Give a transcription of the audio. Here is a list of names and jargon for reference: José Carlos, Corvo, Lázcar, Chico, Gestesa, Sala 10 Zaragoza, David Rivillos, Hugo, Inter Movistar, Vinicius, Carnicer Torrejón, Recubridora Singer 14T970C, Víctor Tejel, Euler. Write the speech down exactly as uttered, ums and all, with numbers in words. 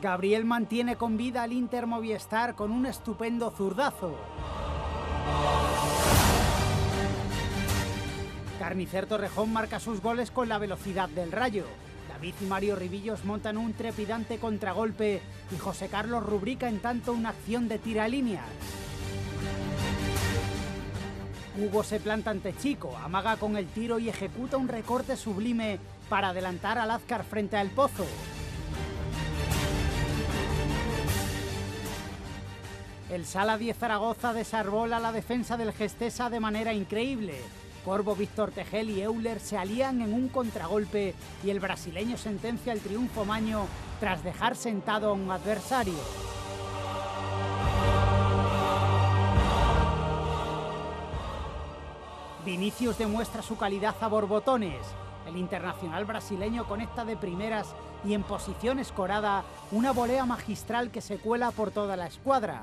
Gabriel mantiene con vida al Inter Movistar con un estupendo zurdazo. Carnicer Torrejón marca sus goles con la velocidad del rayo. David y Mario Rivillos montan un trepidante contragolpe y José Carlos rubrica en tanto una acción de tiralíneas. Hugo se planta ante Chico, amaga con el tiro y ejecuta un recorte sublime para adelantar a Lázcar frente al pozo. El Sala diez Zaragoza desarbola la defensa del Gestesa de manera increíble. Corvo, Víctor Tejel y Euler se alían en un contragolpe y el brasileño sentencia el triunfo maño tras dejar sentado a un adversario. Vinicius demuestra su calidad a borbotones. El internacional brasileño conecta de primeras y en posición escorada una volea magistral que se cuela por toda la escuadra.